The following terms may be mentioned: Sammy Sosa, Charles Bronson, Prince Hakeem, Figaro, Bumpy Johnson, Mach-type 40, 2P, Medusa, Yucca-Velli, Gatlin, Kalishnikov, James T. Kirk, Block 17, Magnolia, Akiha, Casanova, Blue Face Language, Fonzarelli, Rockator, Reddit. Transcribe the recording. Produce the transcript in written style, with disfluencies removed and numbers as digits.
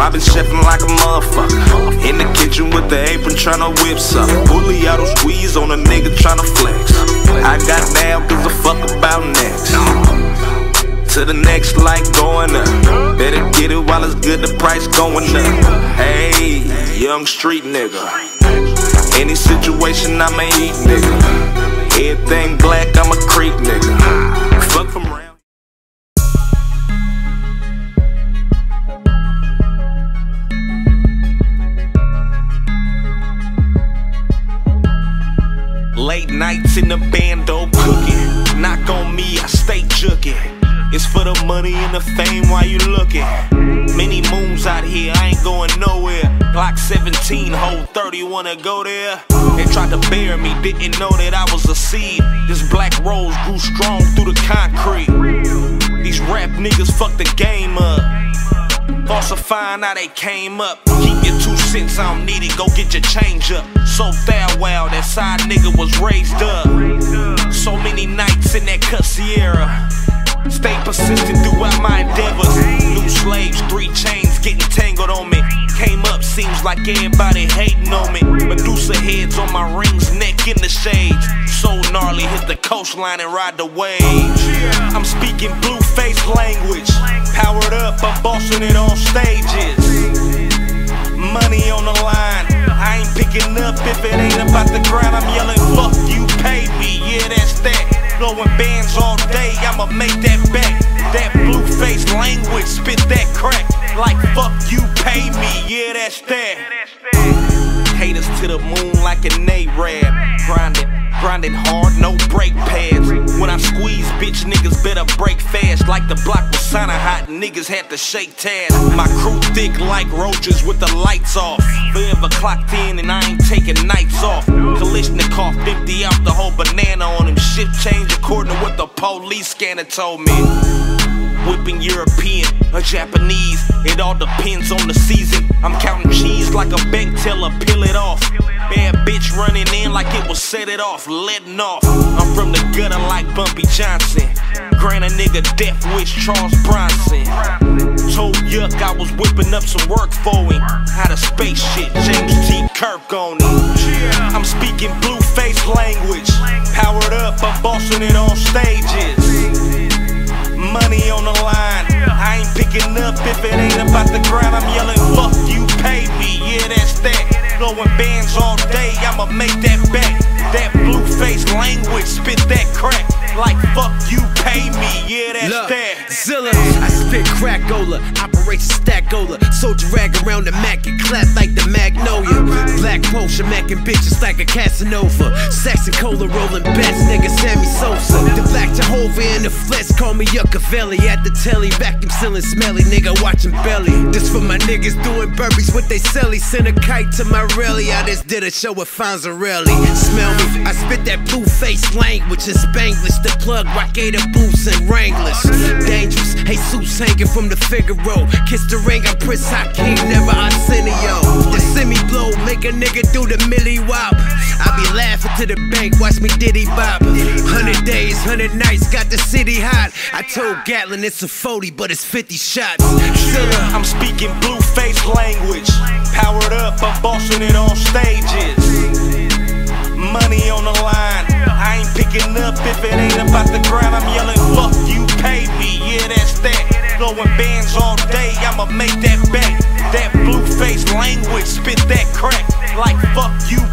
I've been chefing like a motherfucker. In the kitchen with the apron tryna whip some. Bully out those squeeze on a nigga tryna flex. I got down cause the fuck about next. To the next light going up. Better get it while it's good, the price going up. Hey, young street nigga. Any situation I'ma eat nigga. Everything black, I'm a creep nigga. Fuck from round. Late nights in the bando cooking. Knock on me, I stay jooking. It's for the money and the fame while you looking. Many moons out here, I ain't going nowhere. Block 17, hold 30, wanna go there? They tried to bury me, didn't know that I was a seed. This black rose grew strong through the concrete. These rap niggas fucked the game up. Falsifying how they came up. Keep your 2 cents, I don't need it, go get your change up. So that wow, that side nigga was raised up. So many nights in that Cusiera. Stay persistent throughout my endeavors. New slaves, 3 chains getting tangled on me. Came up, seems like everybody hating on me. Medusa heads on my rings, neck in the shades. So gnarly, hit the coastline and ride the waves. I'm speaking blue face language. Powered up, I'm bossing it on stages. Money on the line, I ain't picking up if it ain't about the grind. I'm yelling, fuck you, pay me, yeah, that's that. Blowing bands all day, I'ma make that back. That blue face language, spit that crack. Like, fuck you, pay me, yeah, that's that. Haters to the moon like an A-Rab. Grinding hard, no brake pads. When I squeeze, bitch, niggas better break fast. Like the block was sauna hot, niggas had to shake tabs. My crew thick like roaches with the lights off. Forever clocked in and I ain't taking nights off. Kalishnikov empty out the whole banana on him. Shift change according to what the police scanner told me. Whipping European or Japanese, it all depends on the season. I'm counting cheese like a bank teller, peel it off. Bad bitch running in like it was set it off, letting off. I'm from the gutter like Bumpy Johnson. Grant a nigga death wish, Charles Bronson. Told Yuck I was whipping up some work for him. Out of space shit, James T. Kirk on it. I'm speaking blue face language. Powered up, I'm bossing it on stages. Money on the line, I ain't picking up if it ain't about the grind. I'm yelling, fuck you, pay me, yeah, that's that. Blowing bands all day, I'ma make that back. That blue face language, spit that crack. Like, fuck you, pay me, yeah, that's look, that. Zilla, I spit crackola, Operation Stackola. So drag around the Mac and clap like the Magnolia. Black potion, macking bitches like a Casanova. Sex and cola rolling best, nigga Sammy Sosa. The black Jehovah in the flesh, call me Yucca-Velli. At the telly, vacuum sealing smelly, nigga watching belly. This for my niggas doing burpees with they celly. Sent a kite to my rally, I just did a show with Fonzarelli. Smell me, I spit that blue face language in Spanglish. The plug, Rockator boots and Wranglers. Dangerous, Jesus hanging from the Figaro. Kiss the ring, I'm Prince Hakeem, never Arsenio. The semi-blow, make a nigga do the milli-wop. I be laughing to the bank, watch me diddy bop. 100 days, 100 nights, got the city hot. I told Gatlin it's a 40, but it's 50 shots. I'm speaking blue face language. Powered up, I'm bossing it on stages. Money on the line, I ain't picking up if it ain't about the grind. I'm yelling, fuck you, pay me, yeah, that's that. Blowing bands all day, I'ma make that back. That blue face language, spit that crack. Like, fuck you,